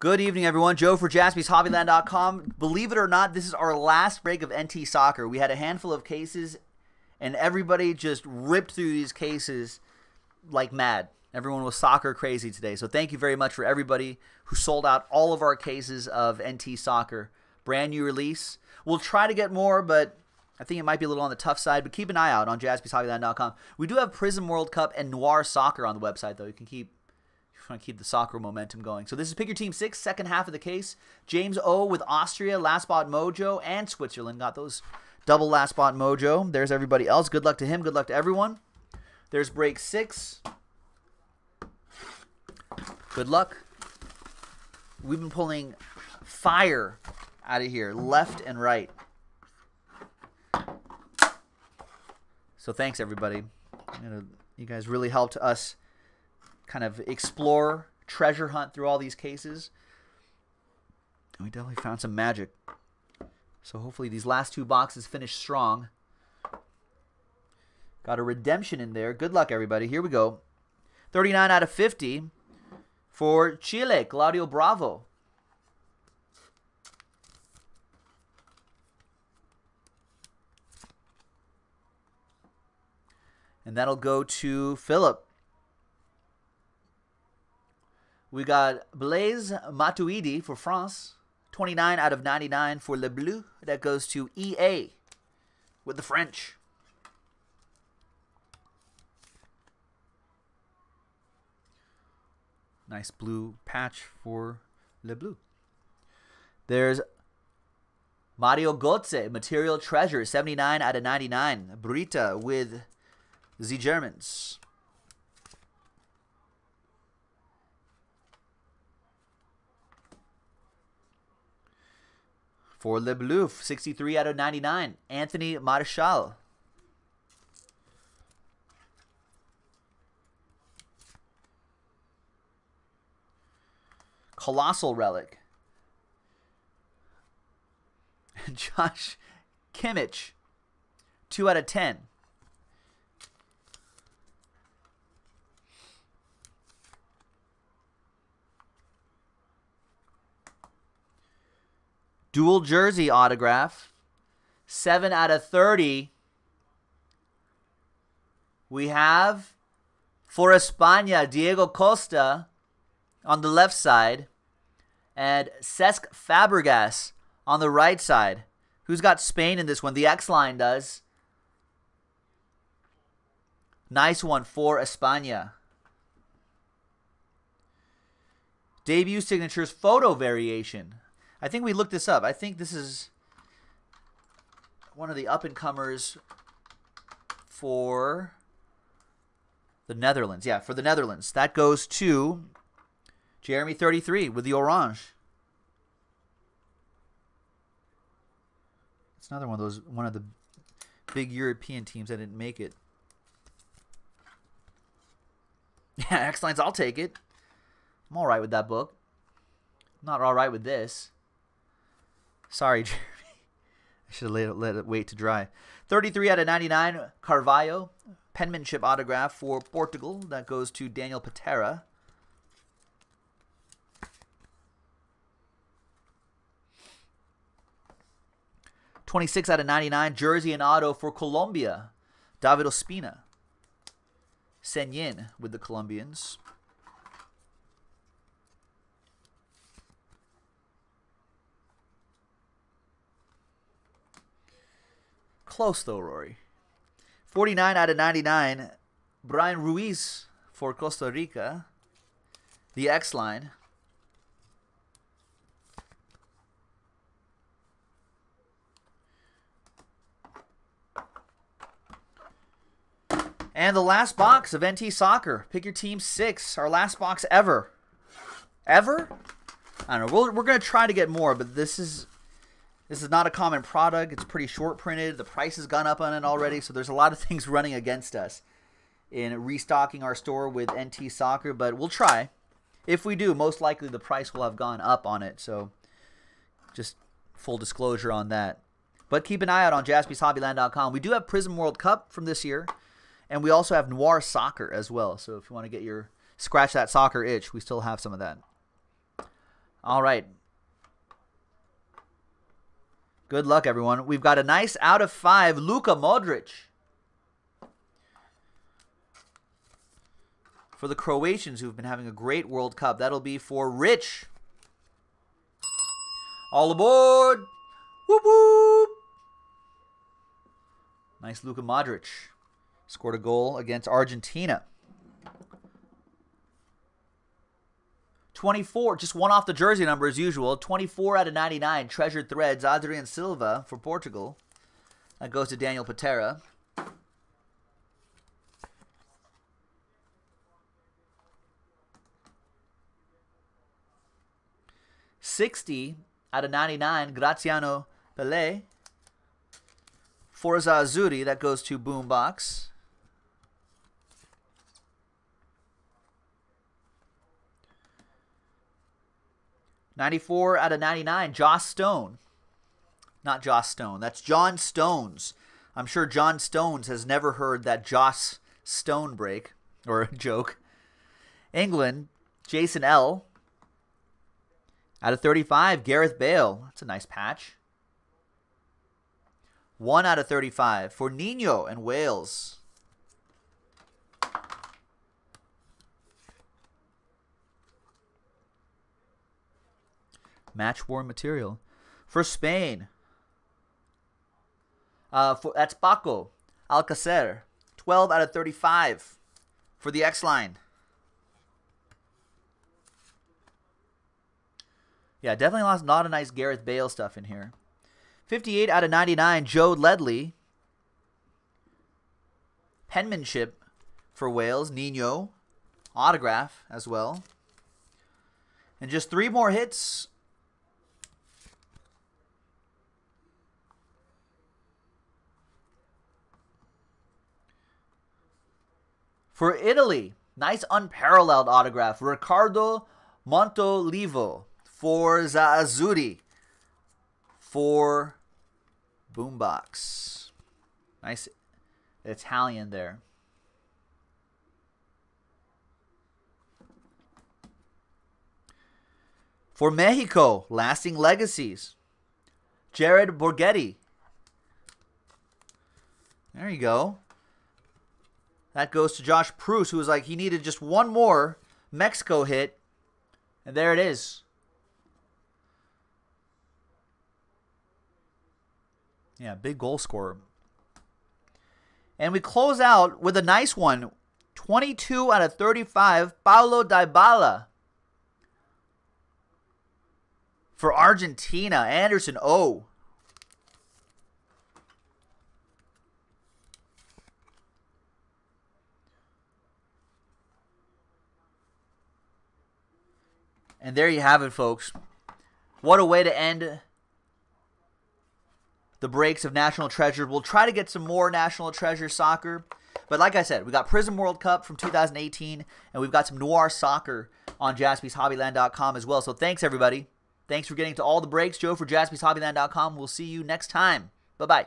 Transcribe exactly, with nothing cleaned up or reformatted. Good evening, everyone. Joe for Jaspys Hobbyland dot com. Believe it or not, this is our last break of N T Soccer. We had a handful of cases, and everybody just ripped through these cases like mad. Everyone was soccer crazy today. So thank you very much for everybody who sold out all of our cases of N T Soccer. Brand new release. We'll try to get more, but I think it might be a little on the tough side. But keep an eye out on Jaspys Hobbyland dot com. We do have Prism World Cup and Noir Soccer on the website, though. You can keep... trying to keep the soccer momentum going. So this is Pick Your Team six, second half of the case. James O with Austria, Last Spot Mojo, and Switzerland. Got those double Last Spot Mojo. There's everybody else. Good luck to him. Good luck to everyone. There's break six. Good luck. We've been pulling fire out of here, left and right. So thanks, everybody. You know, you guys really helped us kind of explore, treasure hunt through all these cases. And we definitely found some magic. So hopefully these last two boxes finish strong. Got a redemption in there. Good luck, everybody. Here we go. thirty-nine out of fifty for Chile, Claudio Bravo. And that'll go to Philip. We got Blaise Matuidi for France, twenty-nine out of ninety-nine for Le Bleu. That goes to E A with the French. Nice blue patch for Le Bleu. There's Mario Götze, Material Treasure, seventy-nine out of ninety-nine. Brita with the Germans. For LeBlouf, sixty-three out of ninety-nine, Anthony Marshall. Colossal Relic. Josh Kimmich, two out of ten. Dual jersey autograph, seven out of thirty. We have for España, Diego Costa on the left side and Cesc Fabregas on the right side. Who's got Spain in this one? The X-line does. Nice one for España. Debut signatures photo variation. I think we looked this up. I think this is one of the up-and-comers for the Netherlands. Yeah, for the Netherlands. That goes to Jeremy thirty-three with the orange. It's another one of those, one of the big European teams that didn't make it. Yeah, X-Lines, I'll take it. I'm all right with that book. I'm not all right with this. Sorry, Jeremy. I should have let it, let it wait to dry. thirty-three out of ninety-nine, Carvalho. Penmanship autograph for Portugal. That goes to Daniel Patera. twenty-six out of ninety-nine, jersey and auto for Colombia. David Ospina. Senyin with the Colombians. Close, though, Rory. forty-nine out of ninety-nine, Brian Ruiz for Costa Rica. The X-line. And the last box of N T Soccer. Pick Your Team six. Our last box ever. Ever? I don't know. We'll, we're going to try to get more, but this is... This is not a common product. It's pretty short printed. The price has gone up on it already, so there's a lot of things running against us in restocking our store with N T Soccer, but we'll try. If we do, most likely the price will have gone up on it, so just full disclosure on that. But keep an eye out on Jaspys Hobbyland dot com. We do have Prism World Cup from this year, and we also have Noir Soccer as well, so if you want to get your scratch that soccer itch, we still have some of that. All right. Good luck, everyone. We've got a nice out of five, Luka Modric. For the Croatians who've been having a great World Cup, that'll be for Rich. All aboard! Whoop whoop! Nice Luka Modric. Scored a goal against Argentina. twenty-four, just one off the jersey number as usual. twenty-four out of ninety-nine, Treasured Threads, Adrian Silva for Portugal. That goes to Daniel Patera. sixty out of ninety-nine, Graziano Pele. Forza Azzurri, that goes to Boombox. ninety-four out of ninety-nine, Josh Stone. Not Josh Stone. That's John Stones. I'm sure John Stones has never heard that Josh Stone break or a joke. England, Jason L. out of thirty-five, Gareth Bale. That's a nice patch. one out of thirty-five for Nino and Wales. Match-worn material. For Spain, uh, for, that's Paco Alcacer. twelve out of thirty-five for the X-Line. Yeah, definitely lost a lot of nice Gareth Bale stuff in here. fifty-eight out of ninety-nine, Joe Ledley. Penmanship for Wales, Nino. Autograph as well. And just three more hits. For Italy, nice unparalleled autograph. Riccardo Montolivo for Zazzurri for Boombox. Nice Italian there. For Mexico, Lasting Legacies. Jared Borghetti. There you go. That goes to Josh Proust, who was like, he needed just one more Mexico hit. And there it is. Yeah, big goal scorer. And we close out with a nice one. twenty-two out of thirty-five, Paulo Dybala. For Argentina, Anderson O. And there you have it, folks. What a way to end the breaks of National Treasure. We'll try to get some more National Treasure soccer. But like I said, we got Prism World Cup from two thousand eighteen, and we've got some Noir Soccer on Jaspys Hobbyland dot com as well. So thanks, everybody. Thanks for getting to all the breaks. Joe for Jaspys Hobbyland dot com. We'll see you next time. Bye-bye.